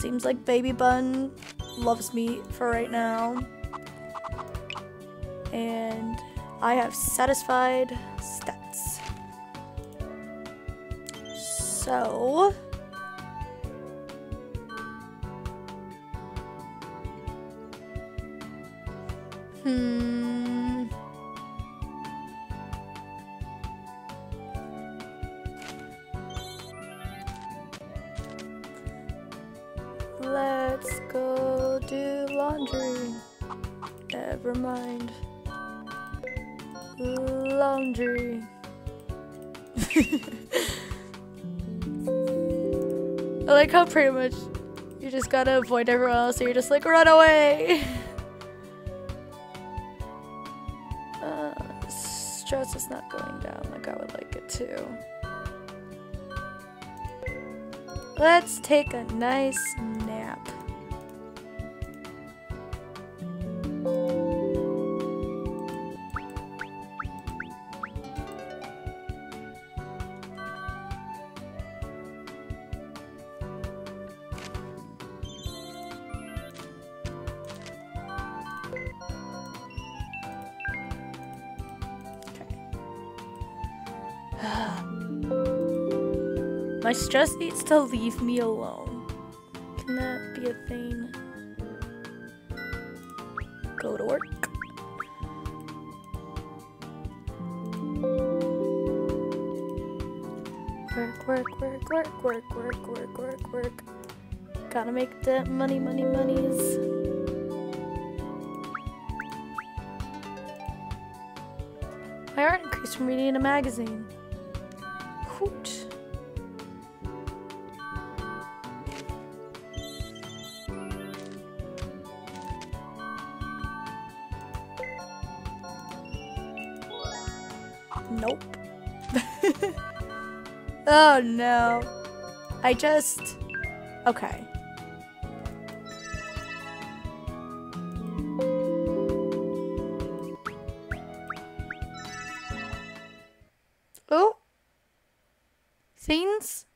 Seems like Baby Bun loves me for right now. And I have satisfied stats. So... Let's go do laundry. Never mind. Laundry. I like how pretty much you just gotta avoid everyone else, so you're just like, run away! Stress is not going down like I would like it to. Let's take a nice nap. My stress needs to leave me alone. Can that be a thing? Go to work. Work, work, work, work, work, work, work, work, work. Gotta make that money, money, monies. My art increased from reading a magazine. Hoot. Nope. Oh no. I just... Okay. Oh? Things?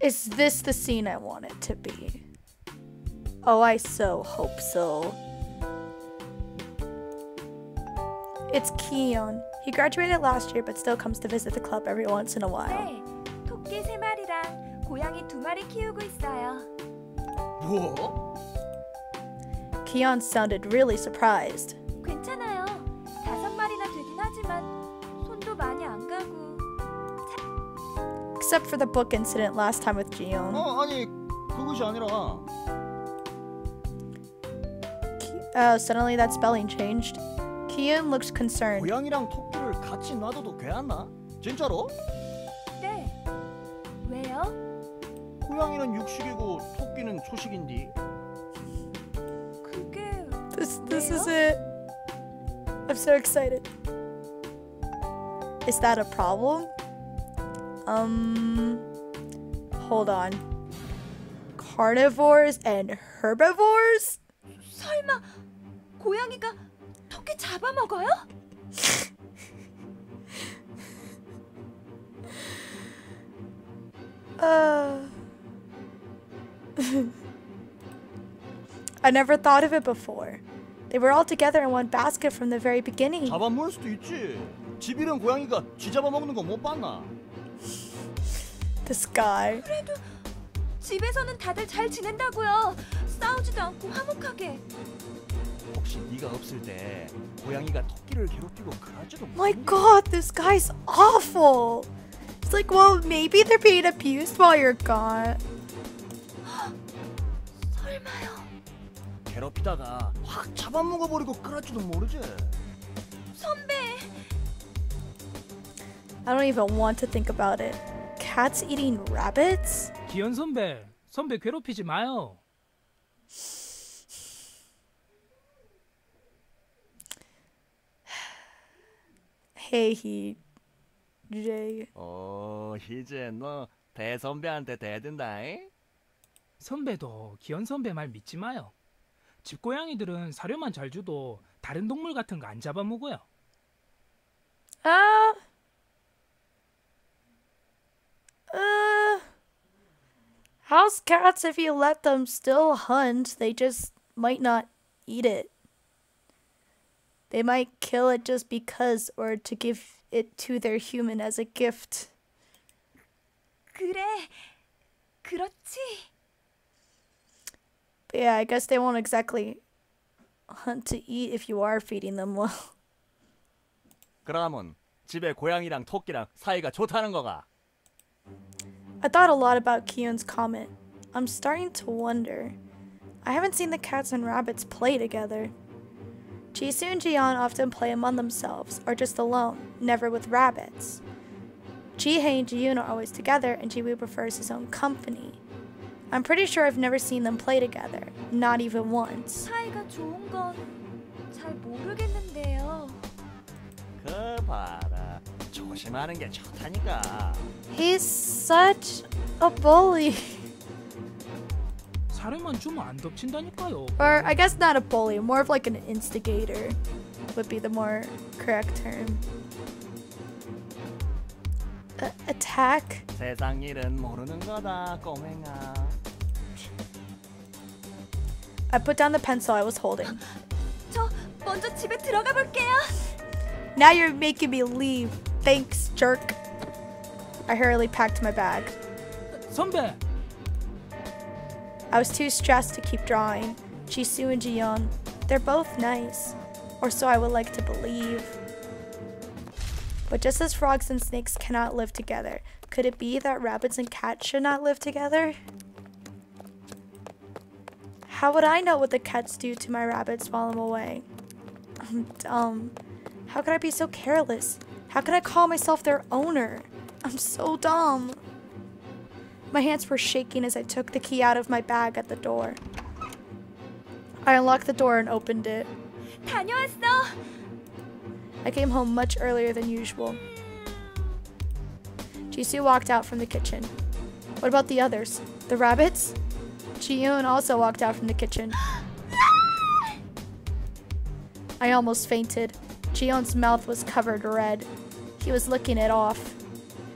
Is this the scene I want it to be? Oh, I so hope so. It's Keon. He graduated last year but still comes to visit the club every once in a while. 네, 토끼 3마리랑 고양이 2마리 키우고 있어요. 뭐? Keon sounded really surprised. 괜찮아요. 5마리나 되긴 하지만 손도 많이 안 가고. Except for the book incident last time with Jiyeon. 아니, 그것이 아니라. Oh, suddenly that spelling changed. Tian looks concerned. 고양이랑 토끼를 같이 놔둬도 괜찮나? 진짜로? 네. 왜요? 고양이는 육식이고 토끼는 초식인데. 그게 This is it. I'm so excited. Is that a problem? Hold on. Carnivores and herbivores? 설마 고양이가 잡아먹어요? I never thought of it before. They were all together in one basket from the very beginning. 잡아먹을 수도 있지. 집이랑 고양이가 쥐 잡아먹는 거 못 봤나? This guy. 그래도 집에서는 다들 잘 지낸다고요. 싸우지도 않고 화목하게. My God, this guy's awful. It's like, well, maybe they're being abused while you're gone. 설마요. 괴롭히다가 확 잡아먹어 버리고 그럴지도 모르지. 선배. I don't even want to think about it. Cats eating rabbits? 기현 선배 괴롭히지 마요. Hey, HJ. Oh, HJ, 너 대선배한테 대든다. 선배도 기현 선배 말 믿지 마요. 집고양이들은 사료만 잘 주도 다른 동물 같은 거 안 잡아먹어요. House cats, if you let them, still hunt. They just might not eat it. They might kill it just because, or to give it to their human as a gift. But yeah, I guess they won't exactly hunt to eat if you are feeding them well. 그러면 집에 고양이랑 토끼랑 사이가 좋다는 거가? I thought a lot about Keon's comment. I'm starting to wonder. I haven't seen the cats and rabbits play together. Jisoo and Jiyeon often play among themselves, or just alone, never with rabbits. Jihae and Jiyoon are always together, and Jiwoo prefers his own company. I'm pretty sure I've never seen them play together, not even once. 사이가 좋은 건 잘 모르겠는데요. 그 봐라, 조심하는 게 좋다니까. He's such a bully. 사람만 주면 안 덮친다니까요. Or I guess not a bully, more of like an instigator would be the more correct term. Attack? 세상 일은 모르는 거다, 꼬맹아. I put down the pencil I was holding. 저 먼저 집에 들어가 볼게요. Now you're making me leave. Thanks, jerk. I hurriedly packed my bag. 선배. I was too stressed to keep drawing. Jisoo and Jiyeon, they're both nice, or so I would like to believe. But just as frogs and snakes cannot live together, could it be that rabbits and cats should not live together? How would I know what the cats do to my rabbits while I'm away? I'm dumb. How could I be so careless? How could I call myself their owner? I'm so dumb. My hands were shaking as I took the key out of my bag at the door. I unlocked the door and opened it. 다녀왔어. I came home much earlier than usual. Jisoo walked out from the kitchen. What about the others? The rabbits? Jiyeon also walked out from the kitchen. I almost fainted. Jiyeon's mouth was covered red. He was licking it off.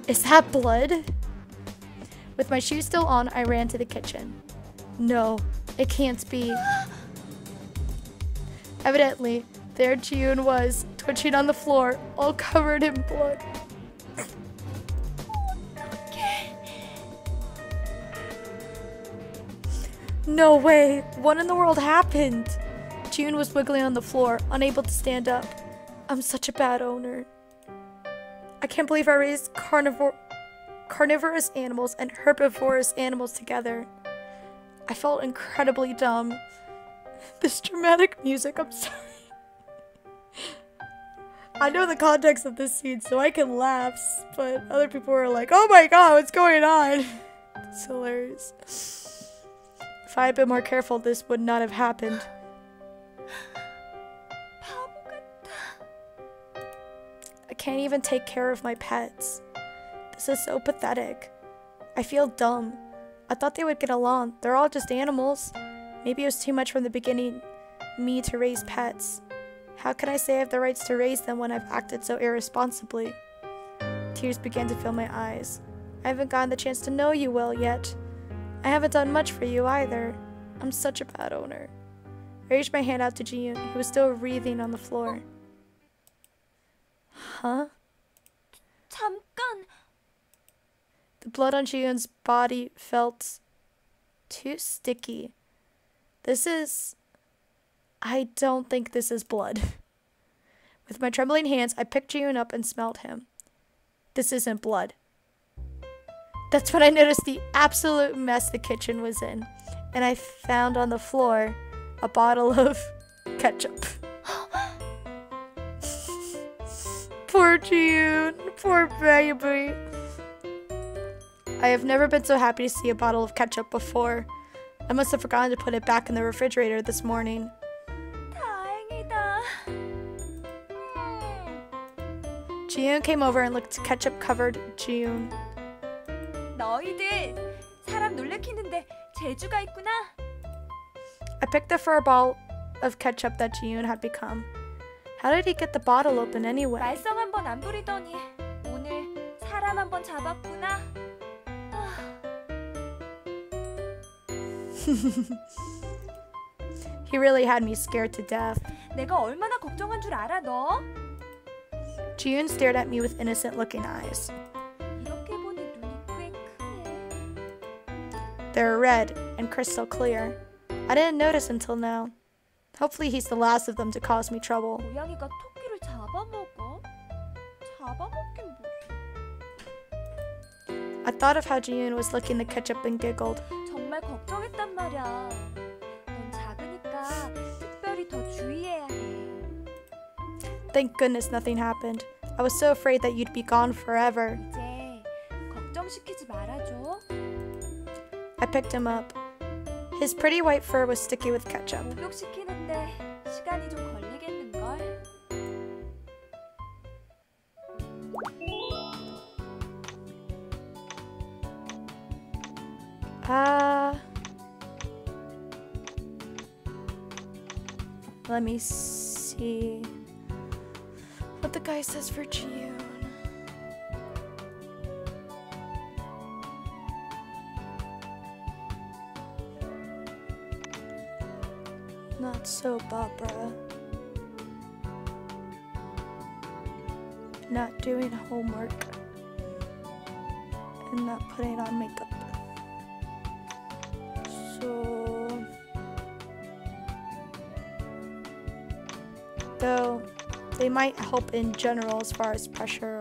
Is that blood? With my shoes still on, I ran to the kitchen. No, it can't be. Evidently, there Jiyeon was, twitching on the floor, all covered in blood. No way! What in the world happened? Jiyeon was wiggling on the floor, unable to stand up. I'm such a bad owner. I can't believe I raised carnivorous animals and herbivorous animals together. I felt incredibly dumb. This dramatic music, I'm sorry. I know the context of this scene, so I can laugh, but other people were like, oh my god, what's going on? It's hilarious. If I had been more careful, this would not have happened. I can't even take care of my pets. This is so pathetic. I feel dumb. I thought they would get along. They're all just animals. Maybe it was too much from the beginning, me to raise pets. How can I say I have the rights to raise them when I've acted so irresponsibly? Tears began to fill my eyes. I haven't gotten the chance to know you well yet. I haven't done much for you either. I'm such a bad owner. I reached my hand out to Jiyoon, who was still wreathing on the floor. Huh? 잠깐. The blood on Jiyoon's body felt too sticky. This is... I don't think this is blood. With my trembling hands, I picked Jiyeon up and smelled him. This isn't blood. That's when I noticed the absolute mess the kitchen was in, and I found on the floor a bottle of ketchup. Poor Jiyeon, poor baby. I have never been so happy to see a bottle of ketchup before. I must have forgotten to put it back in the refrigerator this morning. Jiyeon came over and looked ketchup-covered Jiyeon. 너희들 사람 놀래키는데 재주가 있구나. I picked the fur ball of ketchup that Jiyeon had become. How did he get the bottle open anyway? 말썽 한번 안 부리더니 오늘 사람 한번 잡았구나. He really had me scared to death. 내가 얼마나 걱정한 줄 알아, 너? Jiyeon stared at me with innocent-looking eyes. They're red and crystal clear. I didn't notice until now. Hopefully he's the last of them to cause me trouble. I thought of how Jiyeon was licking the ketchup and giggled. Thank goodness nothing happened. I was so afraid that you'd be gone forever. I picked him up. His pretty white fur was sticky with ketchup. Let me see what the guy says for Jiwoo. Not so Barbara. Not doing homework. And not putting on makeup. So... Though, they might help in general as far as pressure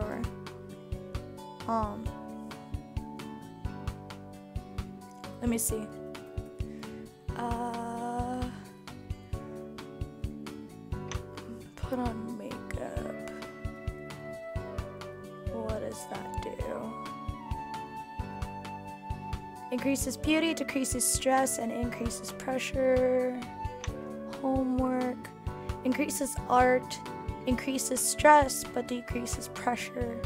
or... Let me see. Put on makeup. What does that do? Increases beauty, decreases stress, and increases pressure. Homework. Increases art. Increases stress, but decreases pressure.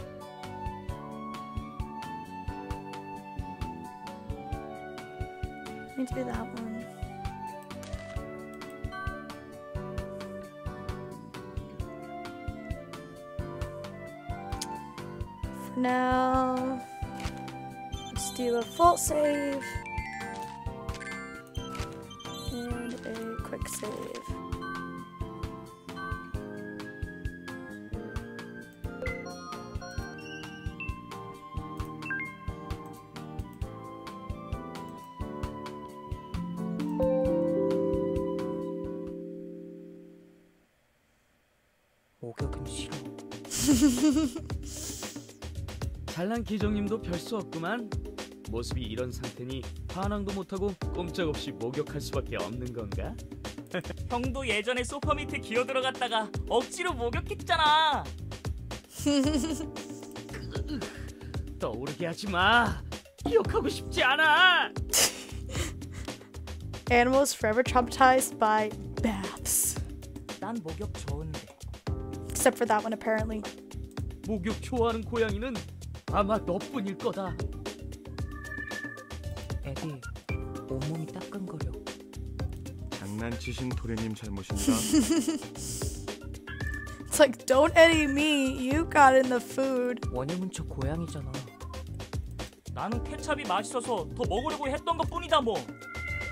Let me do that one. Now, let's do a full save and a quick save. 잘난 계정님도 별수 없구만. 모습이 이런 상태니 반항도 못하고 꼼짝없이 목욕할 수밖에 없는 건가? 형도 예전에 소파 밑에 기어 들어갔다가 억지로 목욕했잖아. 떠오르게 하지 마. 기억하고 싶지 않아. Animals forever traumatized by baths. 난 목욕 좋은데. Except for that one apparently. 목욕 좋아하는 고양이는 아마 너뿐일 거다. 애기, 온몸이 따끔거려. 장난치신 도련님 잘못인가? It's like, don't Eddie me. You got in the food. 원형문초 고양이잖아. 나는 케첩이 맛있어서 더 먹으려고 했던 것뿐이다 뭐.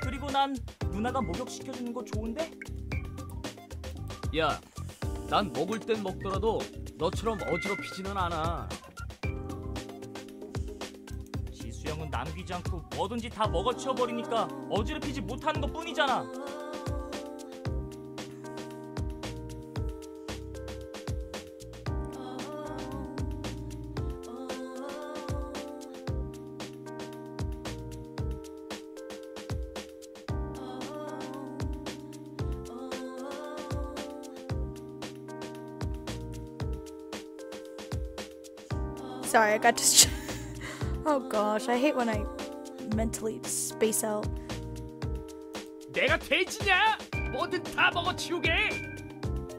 그리고 난 누나가 목욕 시켜주는 거 좋은데? 야, 난 먹을 땐 먹더라도 너처럼 어지럽히지는 않아. 형은 남기지 않고 뭐든지 다 먹어치워 버리니까 어지럽히지 못하는 것 뿐이잖아. Sorry, I got distracted. Oh gosh, I hate when I mentally space out. 내가 돼지냐? 뭐든 다 먹어치우게.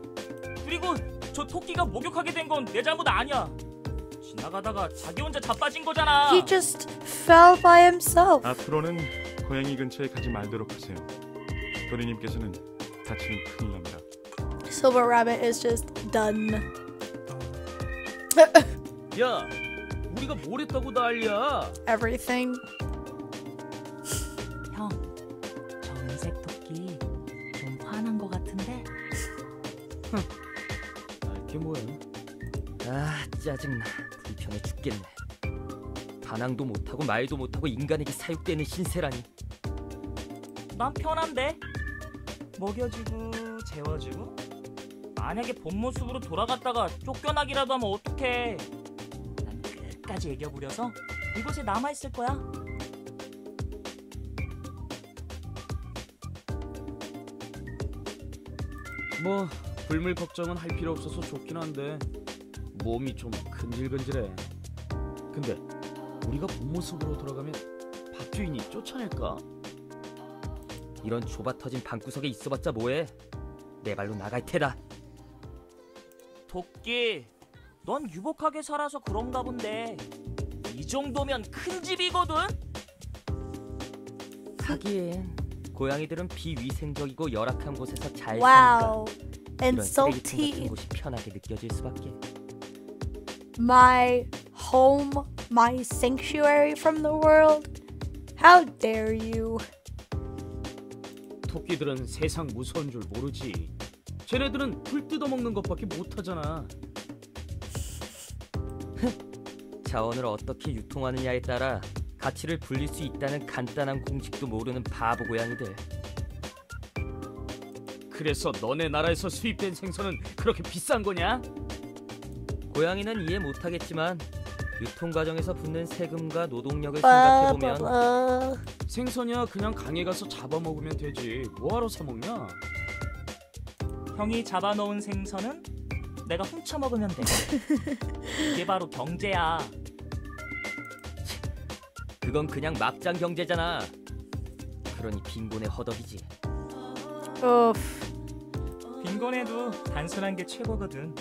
그리고 저 토끼가 목욕하게 된 건 내 잘못 아니야. 지나가다가 자기 혼자 자빠진 거잖아. He just fell by himself. 앞으로는 고양이 근처에 가지 말도록 하세요. 도리님께서는 다치면 큰일 납니다. Silver Rabbit is just done. 야. 우리가 뭘 했다고 난리야. Everything. 형, 갑자기 좀 화난 것 같은데? 알게 뭐야? 아 짜증나. 불편해 죽겠네. 반항도 못하고 말도 못하고 인간에게 사육되는 신세라니. 난 편한데? 먹여주고 재워주고? 만약에 본 모습으로 돌아갔다가 쫓겨나기라도 하면 어떡해. 난 끝까지 애교 부려서 이곳에 남아있을 거야. 뭐 불물 걱정은 할 필요 없어서 좋긴 한데 몸이 좀 근질근질해. 근데 우리가 본 모습으로 돌아가면 박주인이 쫓아낼까? 이런 좁아터진 방구석에 있어봤자 뭐해. 내 발로 나갈 테다. 도끼, 넌 유복하게 살아서 그런가 본데 이 정도면 큰 집이거든? 하긴 고양이들은 비위생적이고 열악한 곳에서 잘 wow. 사니까 이런 쓰레기통 같은 곳이 편하게 느껴질 수밖에. My home, my sanctuary from the world. How dare you. 토끼들은 세상 무서운 줄 모르지. 쟤네들은 풀 뜯어먹는 것밖에 못하잖아. 자원을 어떻게 유통하느냐에 따라 가치를 불릴 수 있다는 간단한 공식도 모르는 바보 고양이들. 그래서 너네 나라에서 수입된 생선은 그렇게 비싼 거냐? 고양이는 이해 못하겠지만 유통 과정에서 붙는 세금과 노동력을 생각해보면 생선이야 그냥 강에 가서 잡아먹으면 되지 뭐하러 사먹냐? 형이 잡아놓은 생선은 내가 훔쳐먹으면 돼. 이게 바로 경제야. 그건 그냥 막장 경제잖아. 그러니 빈곤의 허덕이지. 빈곤해도 단순한 게 최고거든.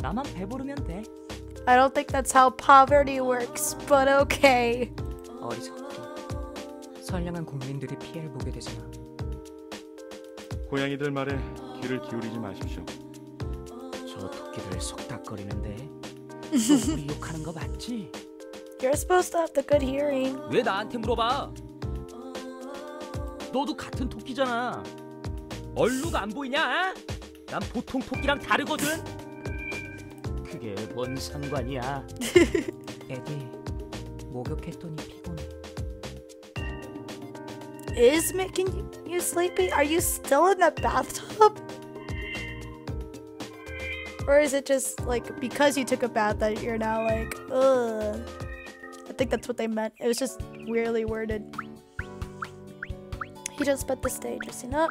나만 배부르면 돼. I don't think that's how poverty works, but okay. 어리석게 선량한 국민들이 피해를 보게 되잖아. 고양이들 말에 귀를 기울이지 마십시오. 저 토끼들 속닥거리는데 우리 욕하는 거 맞지? You're supposed to have the good hearing. 왜 나한테 물어봐? 너도 같은 토끼잖아. 얼룩 안 보이냐? 난 보통 토끼랑 다르거든. 그게 뭔 상관이야? 애기 목욕했더니 피곤해. Is making you sleepy? Are you still in that bathtub? Or is it just like because you took a bath that you're now like, ugh? I think that's what they meant. It was just weirdly worded. He just spent this day dressing up.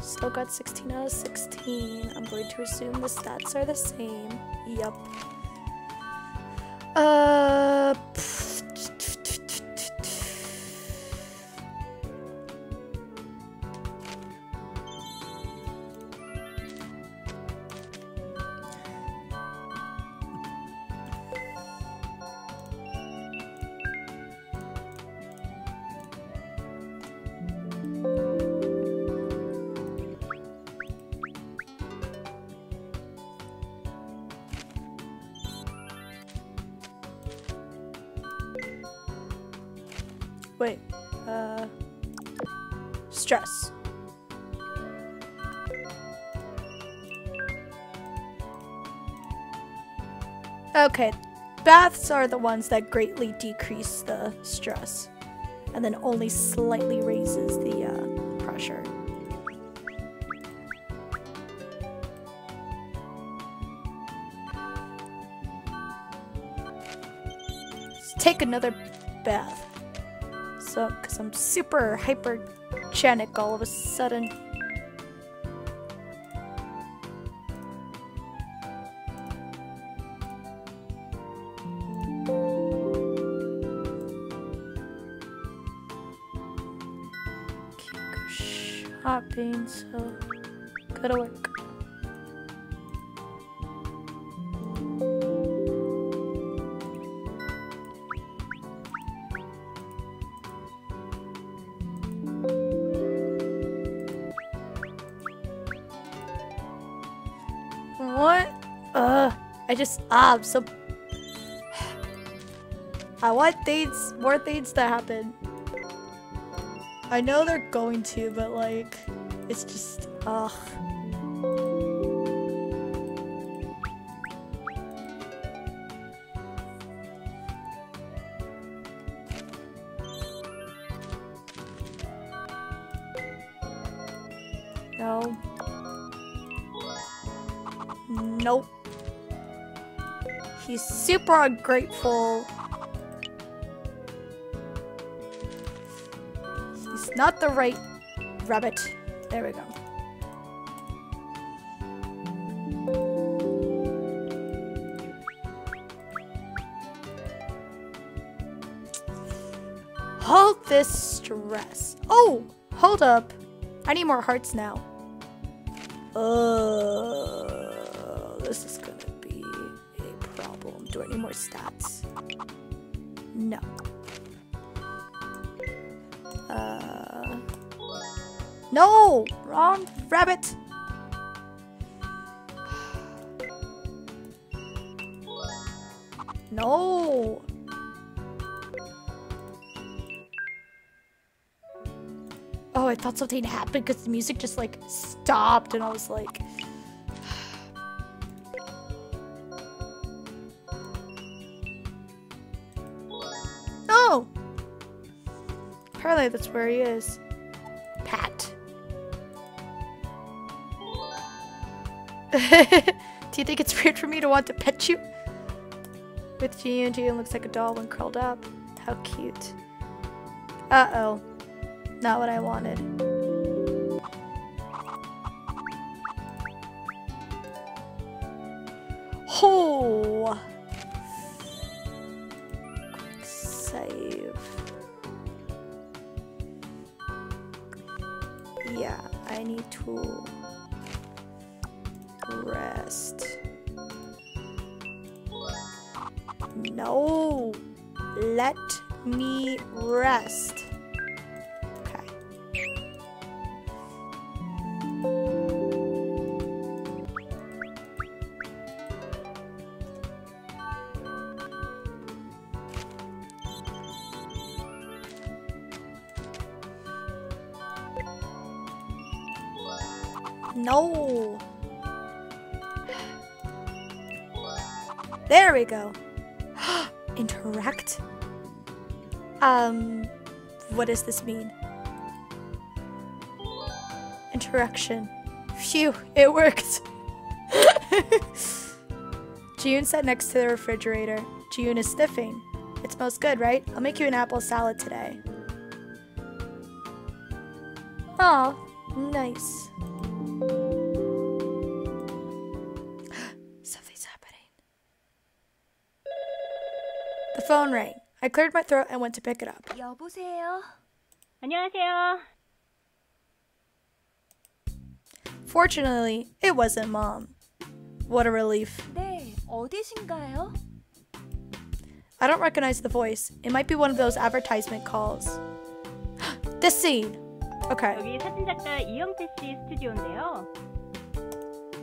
Still got 16 out of 16. I'm going to assume the stats are the same. Yup. Stress. Okay, baths are the ones that greatly decrease the stress and then only slightly raises the pressure. Let's take another bath. So, because I'm super hypergenic all of a sudden. Keep shopping, so gotta work. I just I'm so I want dates, more things to happen. I know they're going to, but like, it's just, ugh. No. Nope. He's super ungrateful. He's not the right rabbit. There we go. Hold this stress. Oh, hold up. I need more hearts now. This is gonna be a problem. Do I need more stats? No. No! Wrong rabbit! No! Oh, I thought something happened because the music just like stopped and I was like... No! Apparently that's where he is. Pat. Do you think it's weird for me to want to pet you? With Jiyeon, Jiyeon looks like a doll when curled up. How cute. Uh-oh. Not what I wanted. Oh! Quick save. Yeah, I need to rest. No! Let me rest. No! There we go. Interact? What does this mean? Interaction. Phew, it worked! Jiun sat next to the refrigerator. Jiun is sniffing. It smells good, right? I'll make you an apple salad today. Aw, nice. The phone rang. I cleared my throat and went to pick it up. 여보세요. 안녕하세요. Fortunately, it wasn't Mom. What a relief. 네, 어디신가요? I don't recognize the voice. It might be one of those advertisement calls. This scene. Okay. 여기 사진 작가 이영태 씨 스튜디오인데요.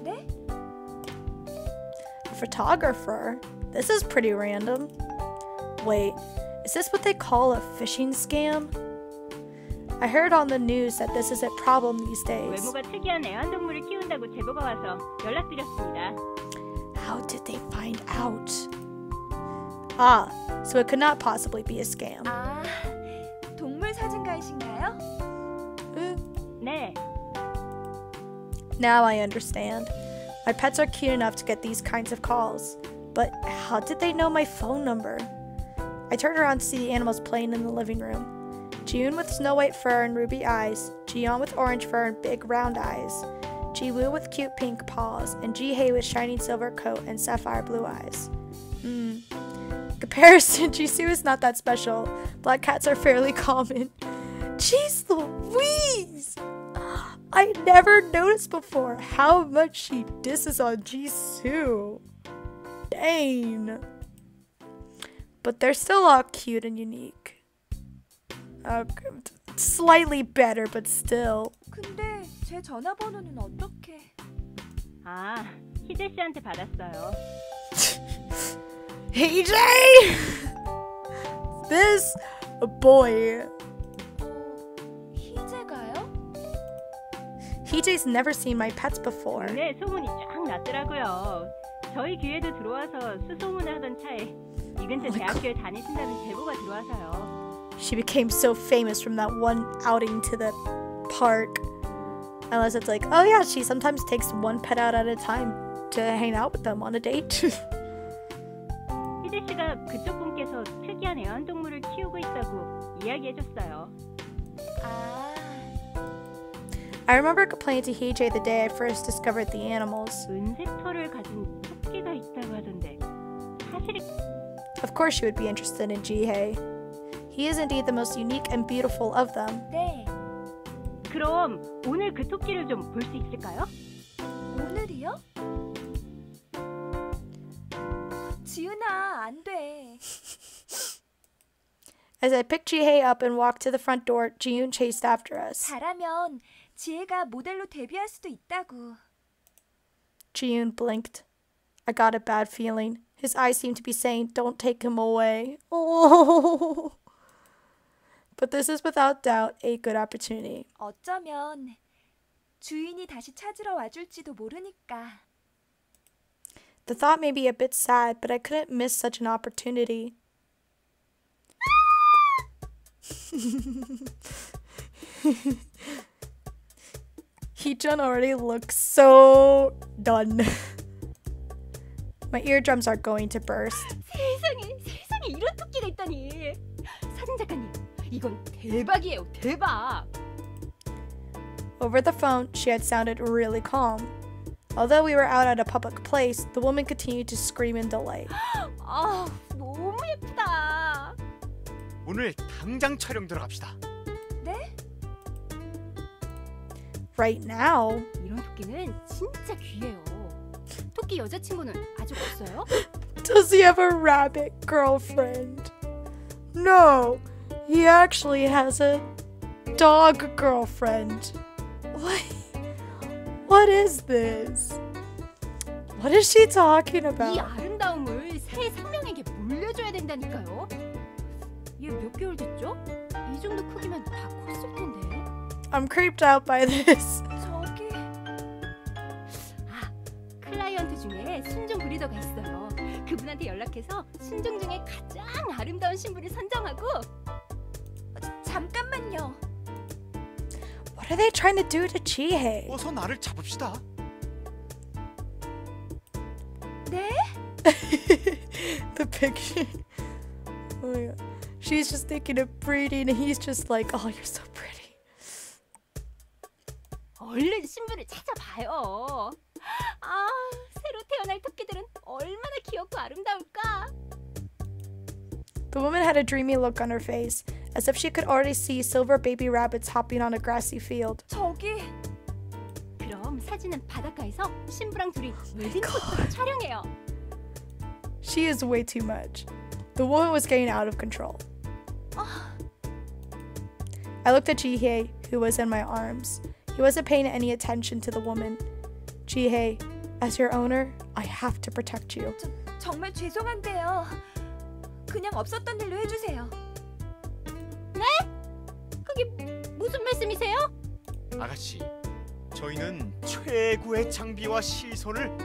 네? A photographer. This is pretty random. Wait, is this what they call a phishing scam? I heard on the news that this is a problem these days. How did they find out? Ah, so it could not possibly be a scam. Ah, 동물 사진가이신가요? 네. Now I understand. My pets are cute enough to get these kinds of calls, but how did they know my phone number? I turned around to see the animals playing in the living room. Jiwoon with snow-white fur and ruby eyes, Jiyeon with orange fur and big round eyes, Jiwoo with cute pink paws, and Jihae with shining silver coat and sapphire blue eyes. Comparison, Jisoo is not that special. Black cats are fairly common. Jeez Louise! I never noticed before how much she disses on Jisoo. Dang. But they're still all cute and unique. Okay. Slightly better, but still. 근데 제 전화번호는 어떻게? 아, 희재 씨한테 받았어요. HJ! this boy. HJ's never seen my pets before. 네, 소문이 쫙 났더라고요. 저희 교회도 들어와서 수소문을 하던 차에 이 근처 대학교에 다니신다는 제보가 들어와서요. She became so famous from that one outing to the park. Unless it's like, oh yeah, she sometimes takes one pet out at a time to hang out with them on a date. 희재 씨가 그쪽 분께서 특이한 애완동물을 키우고 있다고 이야기해줬어요. 아. I remember complaining to Heejay the day I first discovered the animals. Of course she would be interested in Jihae. He is indeed the most unique and beautiful of them. 네. 그럼 오늘 그 토끼를 좀 볼 수 있을까요? 오늘이요? 지윤아, 안 돼. As I picked Jihae up and walked to the front door, Jiyeon chased after us. 잘하면 지혜가 모델로 데뷔할 수도 있다고. Jiun blinked. I got a bad feeling. His eyes seemed to be saying, "Don't take him away." Oh. But this is without doubt a good opportunity. 어쩌면 주인이 다시 찾으러 와줄지도 모르니까. The thought may be a bit sad, but I couldn't miss such an opportunity. He-jun already looks so done. My eardrums are going to burst. 세상에 이런 토끼가 있다니. 사진 작가님, 이건 대박이에요, 대박. Over the phone, she had sounded really calm. Although we were out at a public place, the woman continued to scream in delight. 아, 너무 예쁘다. 오늘 당장 촬영 들어갑시다. 네? Right now. 이런 토끼는 진짜 귀해요. 토끼 여자친구는 아직 없어요? Does he have a rabbit girlfriend? No, he actually has a dog girlfriend. What is this? What is she talking about? 이 아름다움을 새 생명에게 물려줘야 된다니까요. 얘 몇 개월 됐죠? 이 정도 크기면 다 컸을 텐데. I'm creeped out by this. 저기 아, 클라이언트 중에 순종 브리더가 있어요. 그분한테 연락해서 순종 중에 가장 아름다운 신부를 선정하고. 잠깐만요. What are they trying to do to Jihae? 어서 나를 잡읍시다. 네? The picture. Oh my God. She's just thinking of breeding, and he's just like, oh, you're so pretty. 얼른 신부를 찾아봐요. 아, 새로 태어날 토끼들은 얼마나 귀엽고 아름다울까? The woman had a dreamy look on her face, as if she could already see silver baby rabbits hopping on a grassy field. 저기. 그럼 사진은 바닷가에서 신부랑 둘이 웨딩 포토를 촬영해요. She is way too much. The woman was getting out of control. I looked at Jihae, who was in my arms. He wasn't paying any attention to the woman. Jihae, as your owner, I have to protect you. 정말 죄송한데요. 그냥 없었던 일로 해주세요. 네? 그게 무슨 말씀이세요? 아가씨, 저희는 최고의 장비와 시선을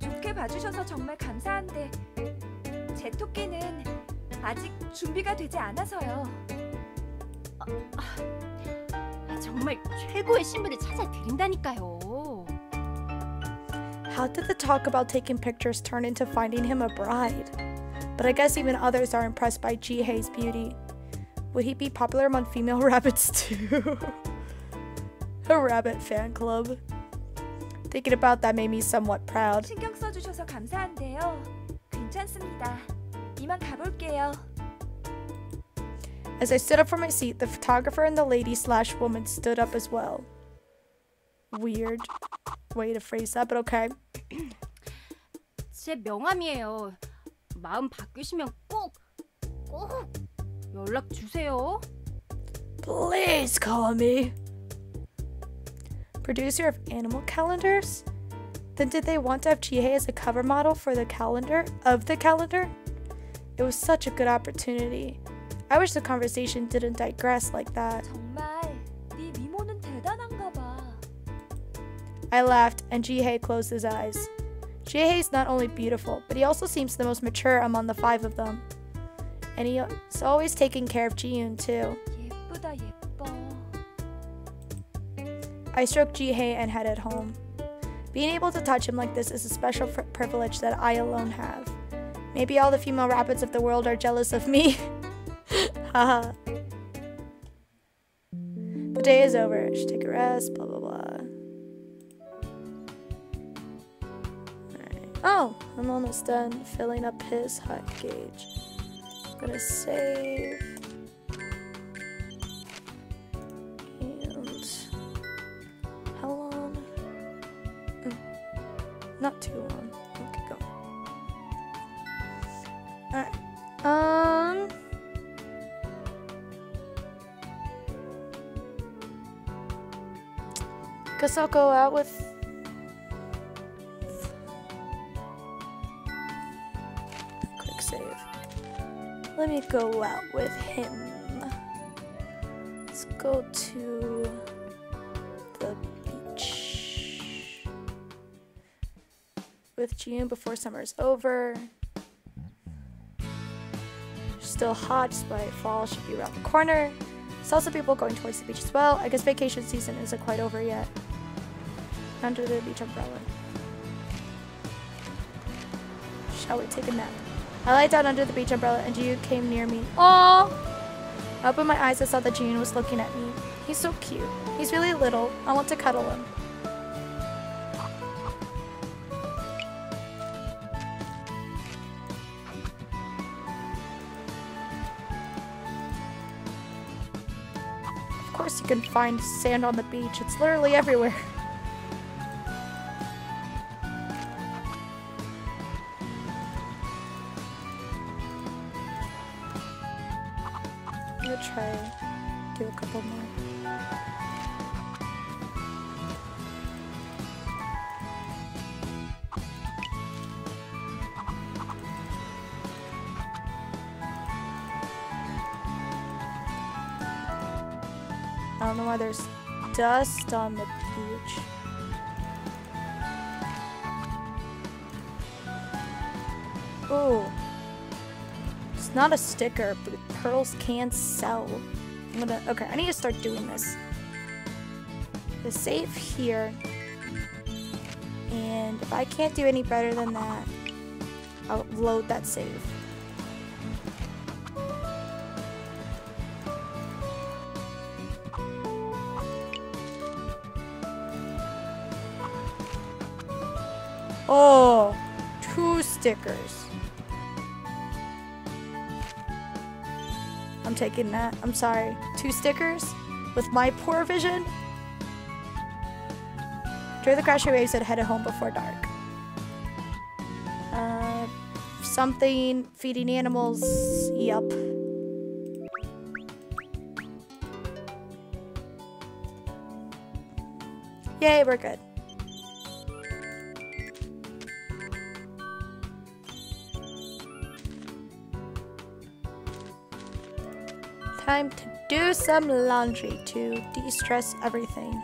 좋게 봐주셔서 정말 감사한데 제 토끼는 아직 준비가 되지 않아서요. 정말 최고의 신부를 찾아 드린다니까요. How did the talk about taking pictures turn into finding him a bride? But I guess even others are impressed by Jihae's beauty. Would he be popular among female rabbits too? A rabbit fan club. Thinking about that made me somewhat proud. 신경 써주셔서 감사한데요. 괜찮습니다. 이만 가볼게요. As I stood up from my seat, the photographer and the lady/woman stood up as well. Weird way to phrase that, but okay. 제 명함이에요. 마음 바뀌시면 꼭 연락 주세요. Please call me. Producer of animal calendars? Then did they want to have Jihae as a cover model for the calendar? It was such a good opportunity. I wish the conversation didn't digress like that. I laughed, and Jihae closed his eyes. Jihae is not only beautiful, but he also seems the most mature among the five of them. And he's always taking care of Jiyoon too. I stroked Jihae and headed home. Being able to touch him like this is a special privilege that I alone have. Maybe all the female rabbits of the world are jealous of me. Haha. The day is over. I should take a rest, blah blah blah. Oh, I'm almost done filling up his hot gauge. I'm gonna save. And how long? Not too long. Okay, go. Alright. Guess I'll go out with Let me go out with him. Let's go to the beach with Jiwoon before summer's over. Still hot, despite fall should be around the corner. Saw some people going towards the beach as well. I guess vacation season isn't quite over yet. Under the beach umbrella. Shall we take a nap? I lied down under the beach umbrella and Jiwoo came near me. Aww! I opened my eyes and saw that Jiwoo was looking at me. He's so cute. He's really little. I want to cuddle him. Of course you can find sand on the beach. It's literally everywhere. Do a couple more. I don't know why there's dust on the beach. Ooh. It's not a sticker, but pearls can sell. Okay, I need to start doing this. The save here. And if I can't do any better than that, I'll load that save. Oh, 2 stickers. I'm taking that. I'm sorry. 2 stickers with my poor vision. During the crashing waves, I headed home before dark. Something feeding animals. Yup. Yay, we're good. Time to do some laundry to de-stress everything.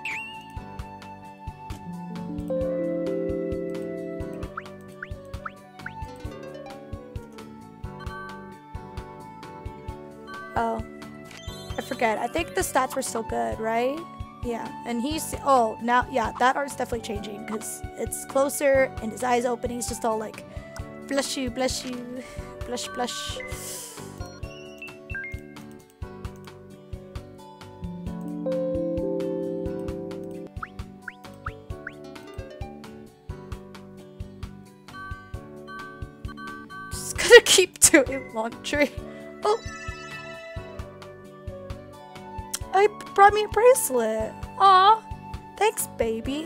Oh, I forget. I think the stats were still good, right? Yeah, and he's, oh, now, yeah, that art's definitely changing because it's closer and his eyes open. He's just all like, bless you, bless you, blush, blush. Laundry. Oh, I brought me a bracelet. Aw, thanks, baby.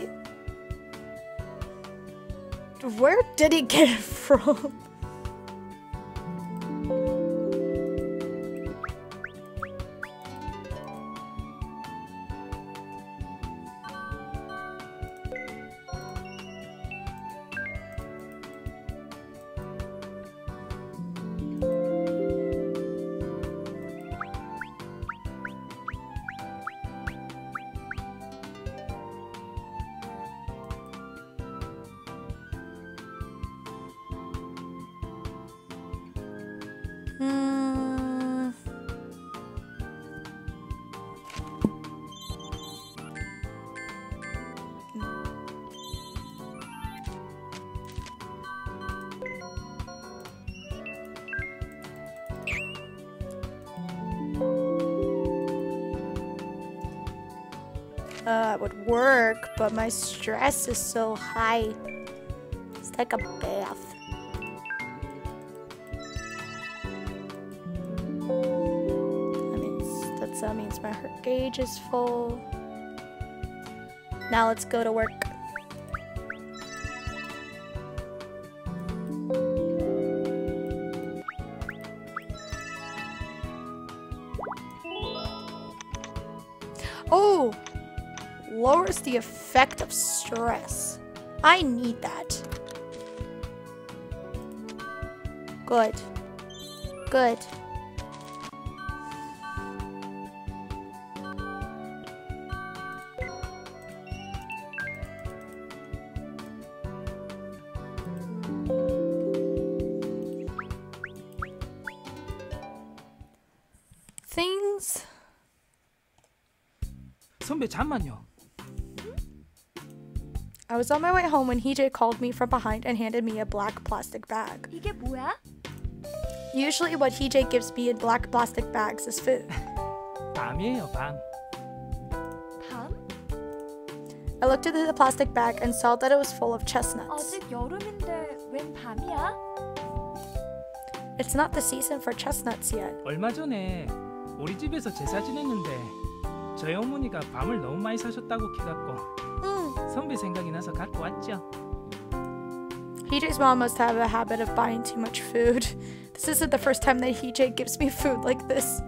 Where did he get it from? It would work, but my stress is so high. It's like a bath. That means my heart gauge is full. Now let's go to work. Oh! Lowers the effect of stress. I need that. Good. Good. Things. 선배 잠만요. I was on my way home when HJ called me from behind and handed me a black plastic bag. 이게 뭐야? Usually what HJ gives me in black plastic bags is food. 밤이에요, 밤. 밤? I looked into the plastic bag and saw that it was full of chestnuts. 아직 여름인데 웬 밤이야? It's not the season for chestnuts yet. 얼마 전에 우리 집에서 제사 지냈는데 저희 어머니가 밤을 너무 많이 사셨다고 깨닫고 HJ's mom must have a habit of buying too much food. This isn't the first time that HJ gives me food like this.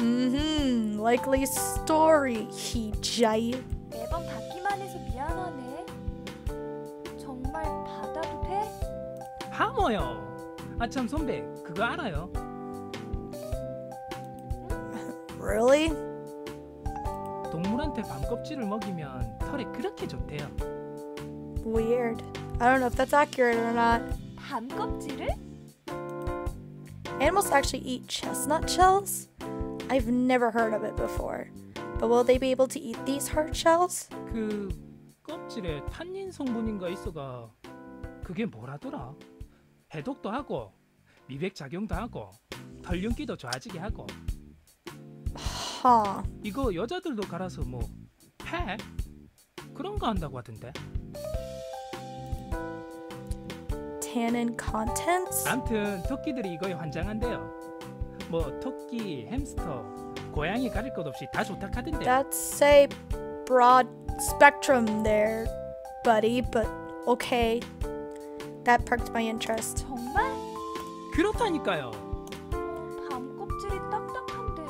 Likely story, HJ. 매번 받기만 해서 미안하네. 정말 받아도 돼? 하모요. 아 참 선배, 그거 알아요? Really? 동물한테 밤 껍질을 먹이면 털이 그렇게 좋대요. Weird. I don't know if that's accurate or not. 밤 껍질을? Animals actually eat chestnut shells? I've never heard of it before. But will they be able to eat these hard shells? 그 껍질에 탄닌 성분인가 있어가 그게 뭐라더라? 해독도 하고 미백 작용도 하고 털 윤기도 좋아지게 하고. Huh. 이거 여자들도 갈아서 뭐 팩 그런 거 한다고 하던데. Tannin contents? 암튼 토끼들이 이거에 환장한대요. 뭐 토끼, 햄스터, 고양이 가릴 것 없이 다 좋다 카던데. That's a broad spectrum there, buddy. But okay, that perked my interest. 정말? 그렇다니까요. 밤 껍질이 딱딱한데.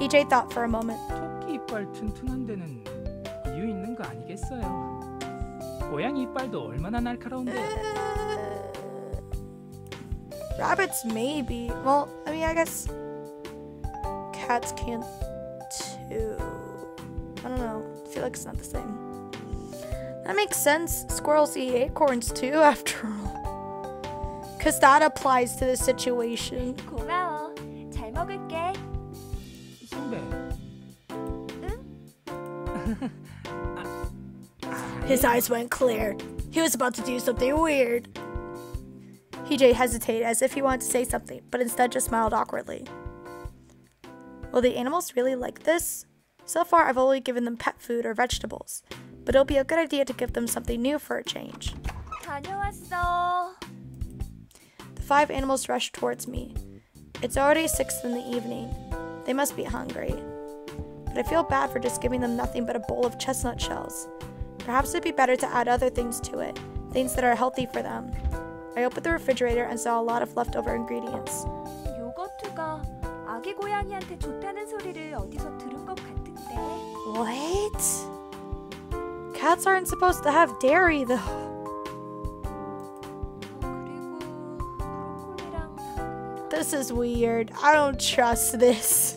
EJ thought for a moment. 토끼 이빨 튼튼한 데는 이유 있는 거 아니겠어요? 고양이 이빨도 얼마나 날카로운데. Rabbits maybe. Well, I mean, I guess cats can too. I don't know. I feel like it's not the same. That makes sense. Squirrels eat acorns too, after all. Cause that applies to the situation. 고마워. 잘 먹을게. 선배. 응? His eyes went clear. He was about to do something weird. HJ hesitated as if he wanted to say something, but instead just smiled awkwardly. Will the animals really like this? So far, I've only given them pet food or vegetables, but it'll be a good idea to give them something new for a change. 다녀왔어. 5 animals rushed towards me. It's already 6 in the evening. They must be hungry. But I feel bad for just giving them nothing but a bowl of chestnut shells. Perhaps it'd be better to add other things to it, things that are healthy for them. I opened the refrigerator and saw a lot of leftover ingredients. 요거트가 아기 고양이한테 좋다는 소리를 어디서 들은 것 같은데. What? Cats aren't supposed to have dairy though. This is weird. I don't trust this.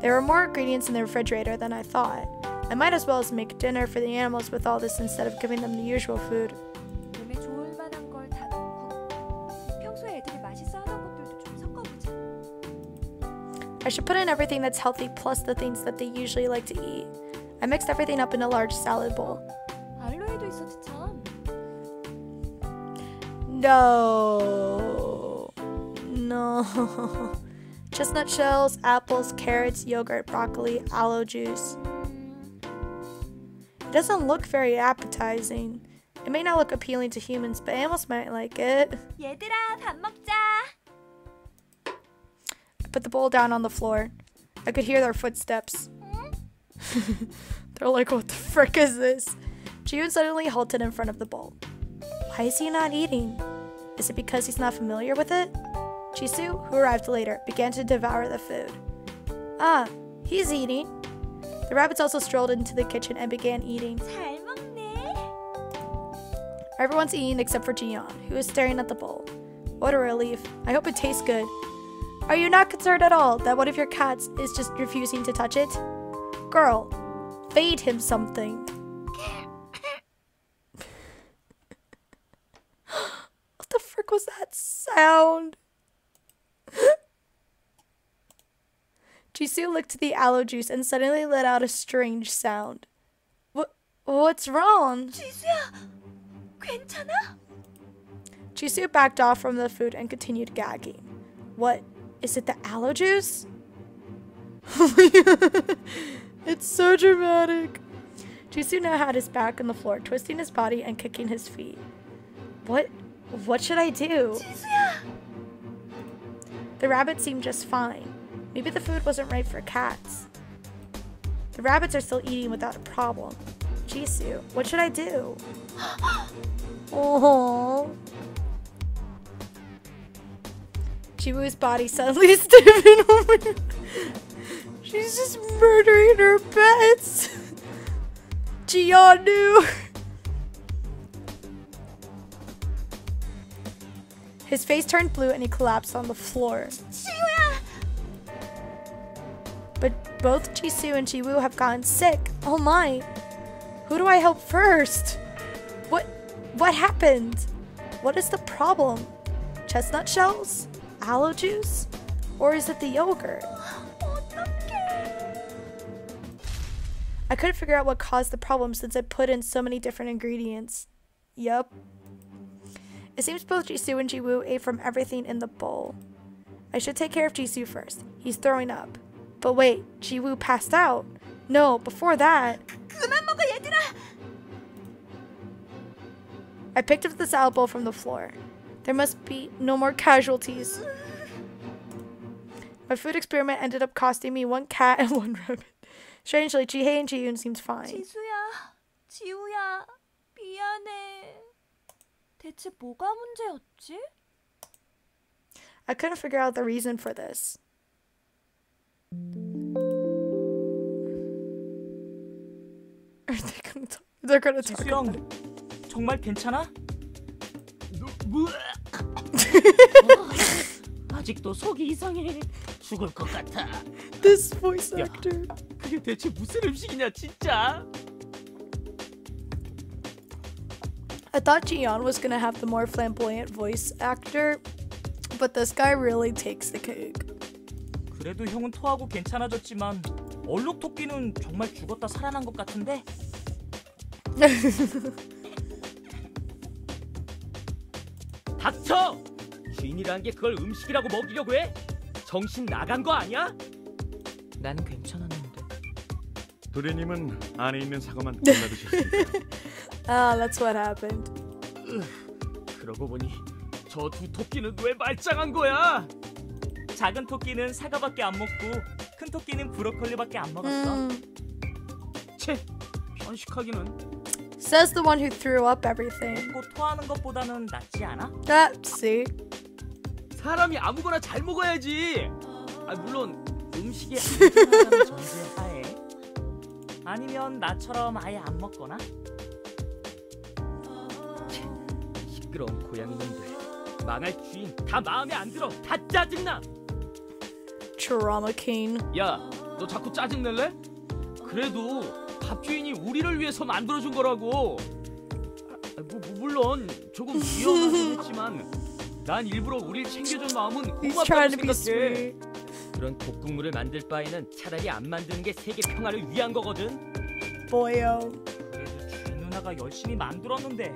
There were more ingredients in the refrigerator than I thought. I might as well as make dinner for the animals with all this instead of giving them the usual food. 몸에 좋을 만한 걸 다 I should put in everything that's healthy plus the things that they usually like to eat. I mixed everything up in a large salad bowl. No. No. Chestnut shells, apples, carrots, yogurt, broccoli, aloe juice. It doesn't look very appetizing. It may not look appealing to humans, but animals might like it. 얘들아, 밥 먹자. I put the bowl down on the floor. I could hear their footsteps. They're like, what the frick is this? Jiwoon suddenly halted in front of the bowl. Why is he not eating? Is it because he's not familiar with it? Jisoo, who arrived later, began to devour the food. Ah, he's eating. The rabbits also strolled into the kitchen and began eating. 잘 먹네. Everyone's eating except for Jiyeon, who is staring at the bowl. What a relief. I hope it tastes good. Are you not concerned at all that one of your cats is just refusing to touch it? Girl, feed him something. What the frick was that sound? Jisoo looked at the aloe juice and suddenly let out a strange sound. What's wrong? Jisoo, 괜찮아? Jisoo backed off from the food and continued gagging. What? Is it the aloe juice? It's so dramatic. Jisoo now had his back on the floor, twisting his body and kicking his feet. What should I do? Jisoo! The rabbit seemed just fine. Maybe the food wasn't right for cats. The rabbits are still eating without a problem. Jisoo, what should I do? Oh. Jiwoo's body suddenly stiffened over. She's just murdering her pets. Jiyeon knew. His face turned blue and he collapsed on the floor. But both Jisoo and Jiwoo have gotten sick. Oh my. Who do I help first? What happened? What is the problem? Chestnut shells? Aloe juice? Or is it the yogurt? I couldn't figure out what caused the problem since I put in so many different ingredients. Yup. It seems both Jisoo and Jiwoo ate from everything in the bowl. I should take care of Jisoo first. He's throwing up. But wait, Jiwoo passed out. No, before that. I picked up the salad bowl from the floor. There must be no more casualties. My food experiment ended up costing me one cat and one rabbit. Strangely, Jihae and Jiyoon seemed fine. Jisoo야, Jiwoo야, 미안해. 대체 뭐가 문제였지? I couldn't figure out the reason for this. They're gonna talk about it. 지수형, 정말 괜찮아? 아직도 속이 이상해. 죽을 것 같아. This voice actor. 그게 대체 무슨 음식이냐 진짜? I thought Jiyeon was gonna have the more flamboyant voice actor, but this guy really takes the cake. 그래도 형은 토하고 괜찮아졌지만 얼룩 토끼는 정말 죽었다 살아난 것 같은데. 닥쳐! 주인이란 게 그걸 음식이라고 먹이려고 해? 정신 나간 거 아니야? 난 괜찮았는데. 도련님은 안에 있는 사과만 골라 드셨습니다. Ah, that's what happened. 그러고 보니 저 두 토끼는 왜 말짱한 거야? 작은 토끼는 사과밖에 안 먹고 큰 토끼는 브로콜리밖에 안 먹었어. 채, 편식하기는. Says the one who threw up everything. 먹고 토하는 것보다는 낫지 않아? See. 사람이 아무거나 잘 먹어야지. 아, 물론 음식에 안전하다는 전제하에 아니면 나처럼 아예 안 먹거나. 시끄러운 고양이님들 망할 주인 다 마음에 안 들어 다 짜증나. Trauma King. 야, 너 자꾸 짜증 낼래? 그래도 밥 주인이 우리를 위해서 만들어준 거라고. 물론 조금 위험하긴 했지만. 난 일부러 우릴 챙겨준 마음은 고맙다고 생각해. 그런 곡국물을 만들 바에는 차라리 안 만드는 게 세계 평화를 위한 거거든. 뭐요? 그래도 주 누나가 열심히 만들었는데.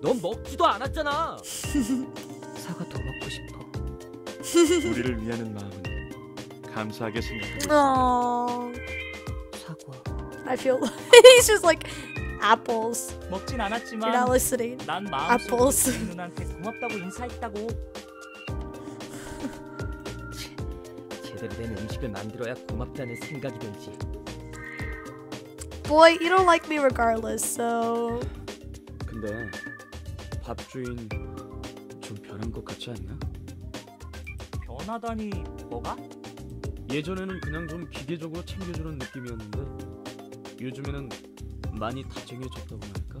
넌 먹지도 않았잖아. 사과 더 먹고 싶어. 우리를 위하는 마음은 감사하게 생각하고 있습니다. 사과. I feel he's just like apples. 먹진 않았지만. You're not listening. 난 마음속으로 주 누나한테 고맙다고 인사했다고. Boy, you don't like me regardless, so. 근데 밥 주인 좀 변한 것 같지 않냐? 변하다니 뭐가? 예전에는 그냥 좀 기계적으로 챙겨주는 느낌이었는데 요즘에는 많이 다정해졌다고 할까?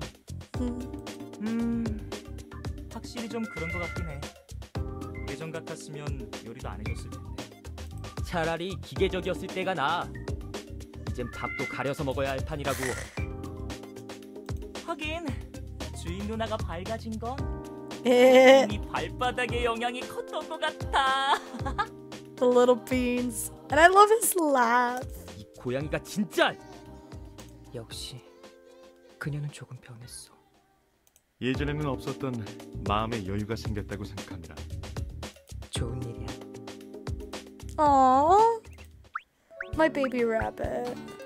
확실히 좀 그런 것 같긴 해. 예전 같았으면 요리도 안 해줬을 텐데. 차라리 기계적이었을 때가 나. 이젠 밥도 가려서 먹어야 할 판이라고. 하긴 주인 누나가 밝아진 건 이 발바닥의 영향이 컸던 것 같아. The little beans. And I love his laugh. 이 고양이가 진짜. 역시 그녀는 조금 변했어. 예전에는 없었던 마음의 여유가 생겼다고 생각합니다. 좋은 일이야. Aww, my baby rabbit.